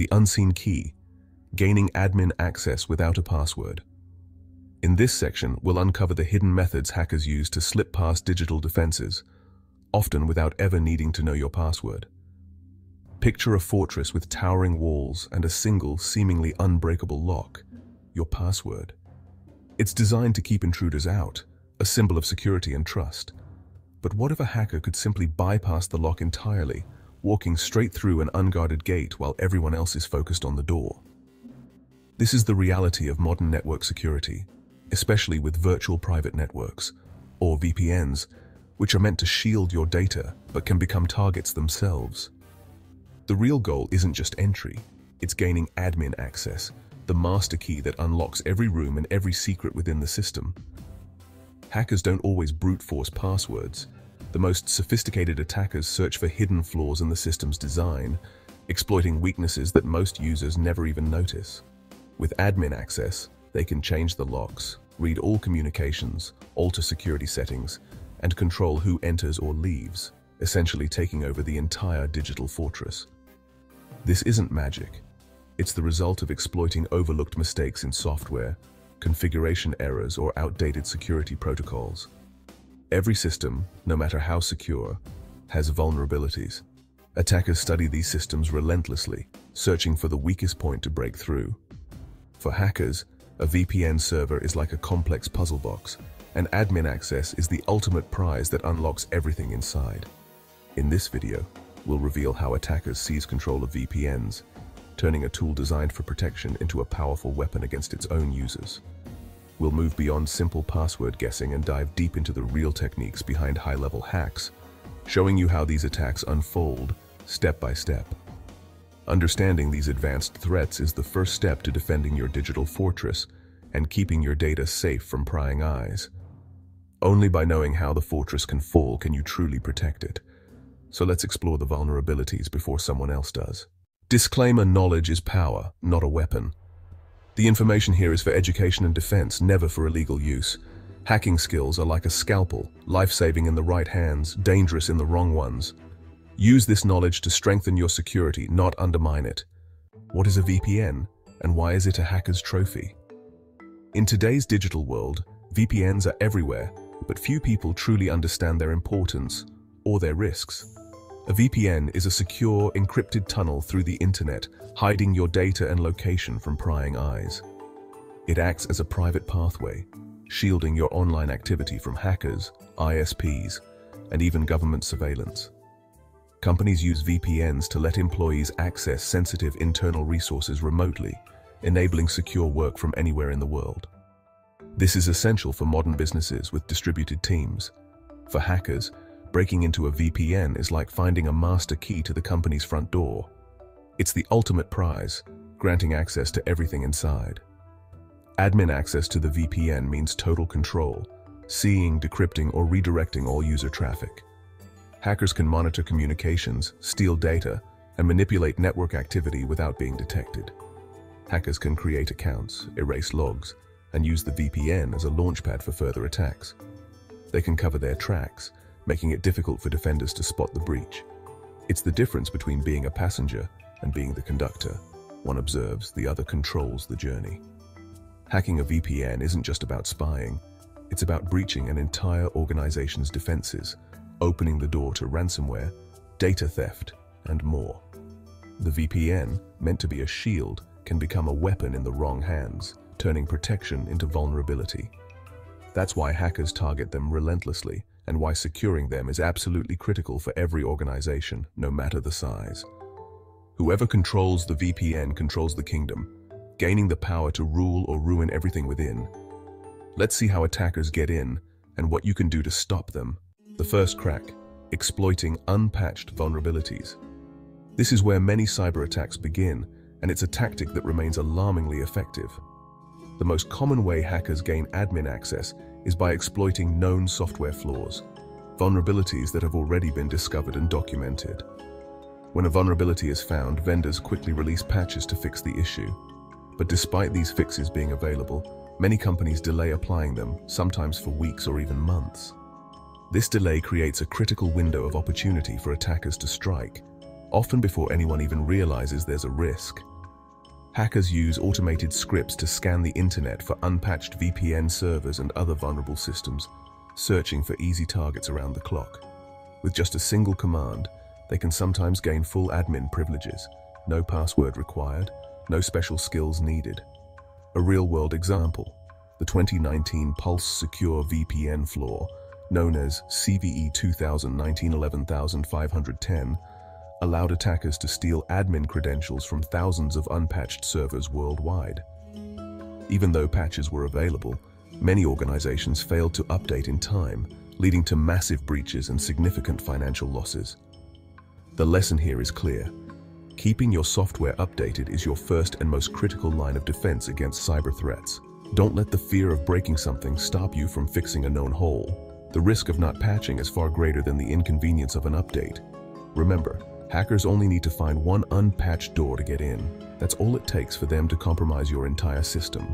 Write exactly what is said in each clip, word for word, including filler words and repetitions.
the unseen key, gaining admin access without a password. In this section, we'll uncover the hidden methods hackers use to slip past digital defenses, often without ever needing to know your password. Picture a fortress with towering walls and a single, seemingly unbreakable lock, your password. It's designed to keep intruders out, a symbol of security and trust. But what if a hacker could simply bypass the lock entirely, walking straight through an unguarded gate while everyone else is focused on the door? This is the reality of modern network security, especially with virtual private networks, or V P Ns, which are meant to shield your data but can become targets themselves. The real goal isn't just entry, it's gaining admin access, the master key that unlocks every room and every secret within the system. Hackers don't always brute force passwords. The most sophisticated attackers search for hidden flaws in the system's design, exploiting weaknesses that most users never even notice. With admin access, they can change the locks, read all communications, alter security settings, and control who enters or leaves, essentially taking over the entire digital fortress. This isn't magic. It's the result of exploiting overlooked mistakes in software, configuration errors, or outdated security protocols. Every system, no matter how secure, has vulnerabilities. Attackers study these systems relentlessly, searching for the weakest point to break through. For hackers, a V P N server is like a complex puzzle box, and admin access is the ultimate prize that unlocks everything inside. In this video, we'll reveal how attackers seize control of V P Ns, turning a tool designed for protection into a powerful weapon against its own users. We'll move beyond simple password guessing and dive deep into the real techniques behind high-level hacks, showing you how these attacks unfold step by step. Understanding these advanced threats is the first step to defending your digital fortress and keeping your data safe from prying eyes. Only by knowing how the fortress can fall can you truly protect it. So let's explore the vulnerabilities before someone else does. Disclaimer: knowledge is power, not a weapon. The information here is for education and defense, never for illegal use. Hacking skills are like a scalpel, life-saving in the right hands, dangerous in the wrong ones. Use this knowledge to strengthen your security, not undermine it. What is a V P N, and why is it a hacker's trophy? In today's digital world, V P Ns are everywhere, but few people truly understand their importance or their risks. A V P N is a secure, encrypted tunnel through the internet, hiding your data and location from prying eyes. It acts as a private pathway, shielding your online activity from hackers, I S Ps, and even government surveillance. Companies use V P Ns to let employees access sensitive internal resources remotely, enabling secure work from anywhere in the world. This is essential for modern businesses with distributed teams. For hackers, breaking into a V P N is like finding a master key to the company's front door. It's the ultimate prize, granting access to everything inside. Admin access to the V P N means total control, seeing, decrypting, or redirecting all user traffic. Hackers can monitor communications, steal data, and manipulate network activity without being detected. Hackers can create accounts, erase logs, and use the V P N as a launchpad for further attacks. They can cover their tracks, making it difficult for defenders to spot the breach. It's the difference between being a passenger and being the conductor. One observes, the other controls the journey. Hacking a V P N isn't just about spying. It's about breaching an entire organization's defenses, opening the door to ransomware, data theft, and more. The V P N, meant to be a shield, can become a weapon in the wrong hands, turning protection into vulnerability. That's why hackers target them relentlessly, and why securing them is absolutely critical for every organization, no matter the size. Whoever controls the V P N controls the kingdom, gaining the power to rule or ruin everything within. Let's see how attackers get in and what you can do to stop them. The first crack: exploiting unpatched vulnerabilities. This is where many cyber attacks begin, and it's a tactic that remains alarmingly effective. The most common way hackers gain admin access is by exploiting known software flaws, vulnerabilities that have already been discovered and documented. When a vulnerability is found, vendors quickly release patches to fix the issue. But despite these fixes being available, many companies delay applying them, sometimes for weeks or even months. This delay creates a critical window of opportunity for attackers to strike, often before anyone even realizes there's a risk. Hackers use automated scripts to scan the internet for unpatched V P N servers and other vulnerable systems, searching for easy targets around the clock. With just a single command, they can sometimes gain full admin privileges, no password required, no special skills needed. A real-world example, the twenty nineteen Pulse Secure V P N flaw, known as C V E two thousand nineteen dash one one five one zero, allowed attackers to steal admin credentials from thousands of unpatched servers worldwide. Even though patches were available, many organizations failed to update in time, leading to massive breaches and significant financial losses. The lesson here is clear. Keeping your software updated is your first and most critical line of defense against cyber threats. Don't let the fear of breaking something stop you from fixing a known hole. The risk of not patching is far greater than the inconvenience of an update. Remember, hackers only need to find one unpatched door to get in. That's all it takes for them to compromise your entire system.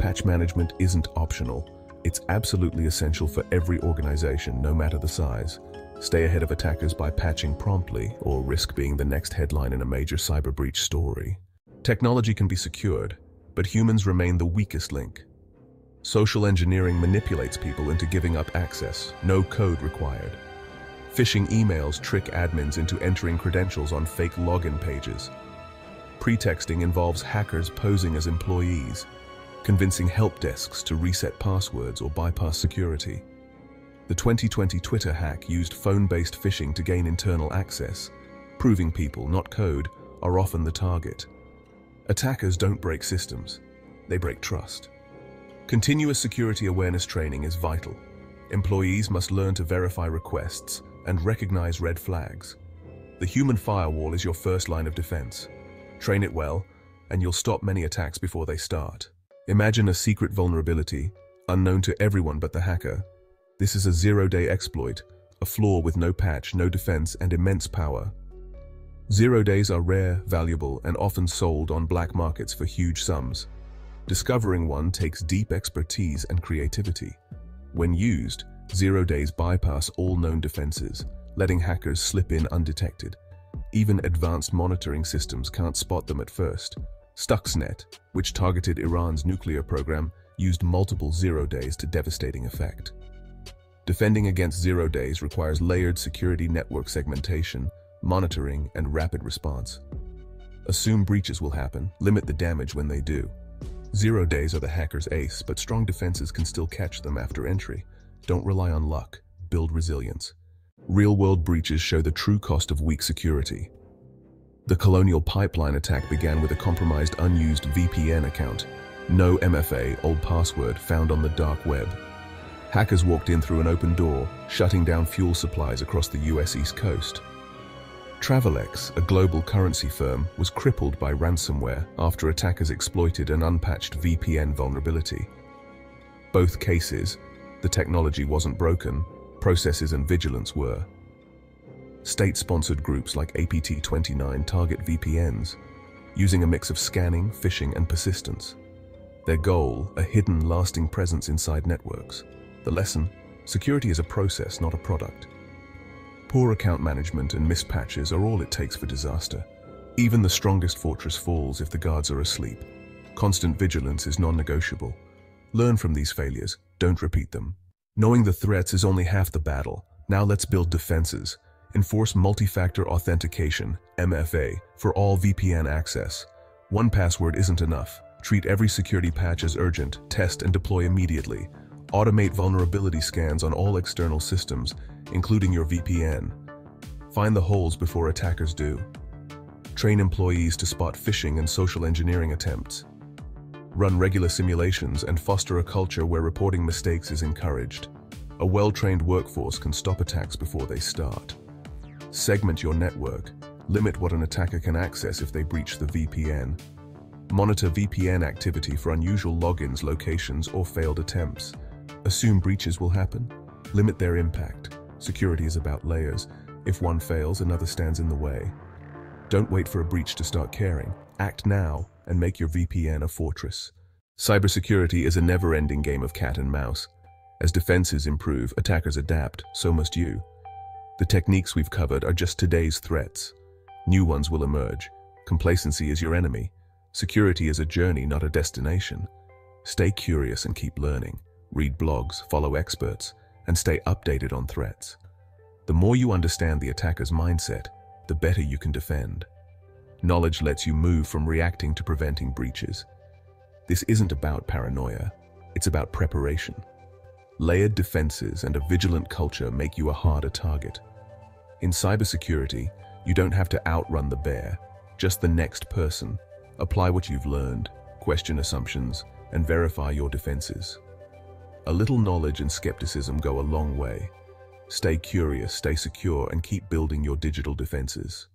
Patch management isn't optional. It's absolutely essential for every organization, no matter the size. Stay ahead of attackers by patching promptly, or risk being the next headline in a major cyber breach story. Technology can be secured, but humans remain the weakest link. Social engineering manipulates people into giving up access, no code required. Phishing emails trick admins into entering credentials on fake login pages. Pretexting involves hackers posing as employees, convincing help desks to reset passwords or bypass security. The twenty twenty Twitter hack used phone-based phishing to gain internal access, proving people, not code, are often the target. Attackers don't break systems, they break trust. Continuous security awareness training is vital. Employees must learn to verify requests and recognize red flags. The human firewall is your first line of defense. Train it well, and you'll stop many attacks before they start. Imagine a secret vulnerability, unknown to everyone but the hacker. This is a zero-day exploit, a flaw with no patch, no defense, and immense power. Zero days are rare, valuable, and often sold on black markets for huge sums. Discovering one takes deep expertise and creativity. When used, zero days bypass all known defenses, letting hackers slip in undetected. Even advanced monitoring systems can't spot them at first. Stuxnet, which targeted Iran's nuclear program, used multiple zero days to devastating effect. Defending against zero days requires layered security network segmentation, monitoring, and rapid response. Assume breaches will happen, limit the damage when they do. Zero days are the hacker's ace, but strong defenses can still catch them after entry. Don't rely on luck, build resilience. Real-world breaches show the true cost of weak security. The Colonial Pipeline attack began with a compromised unused V P N account. No M F A, old password found on the dark web. Hackers walked in through an open door, shutting down fuel supplies across the U S East Coast. Travelex, a global currency firm, was crippled by ransomware after attackers exploited an unpatched V P N vulnerability. Both cases, the technology wasn't broken, processes and vigilance were. State-sponsored groups like A P T twenty-nine target V P Ns, using a mix of scanning, phishing, and persistence. Their goal, a hidden, lasting presence inside networks. The lesson, security is a process, not a product. Poor account management and mispatches are all it takes for disaster. Even the strongest fortress falls if the guards are asleep. Constant vigilance is non-negotiable. Learn from these failures, don't repeat them. Knowing the threats is only half the battle. Now let's build defenses. Enforce multi-factor authentication, M F A, for all V P N access. One password isn't enough. Treat every security patch as urgent, test and deploy immediately. Automate vulnerability scans on all external systems, including your V P N. Find the holes before attackers do. Train employees to spot phishing and social engineering attempts. Run regular simulations and foster a culture where reporting mistakes is encouraged. A well-trained workforce can stop attacks before they start. Segment your network. Limit what an attacker can access if they breach the V P N. Monitor V P N activity for unusual logins, locations, or failed attempts. Assume breaches will happen. Limit their impact. Security is about layers. If one fails, another stands in the way. Don't wait for a breach to start caring. Act now and make your V P N a fortress. Cybersecurity is a never-ending game of cat and mouse. As defenses improve, attackers adapt, so must you. The techniques we've covered are just today's threats. New ones will emerge. Complacency is your enemy. Security is a journey, not a destination. Stay curious and keep learning. Read blogs, follow experts, and stay updated on threats. The more you understand the attacker's mindset, the better you can defend. Knowledge lets you move from reacting to preventing breaches. This isn't about paranoia, it's about preparation. Layered defenses and a vigilant culture make you a harder target. In cybersecurity, you don't have to outrun the bear, just the next person. Apply what you've learned, question assumptions, and verify your defenses. A little knowledge and skepticism go a long way. Stay curious, stay secure, and keep building your digital defenses.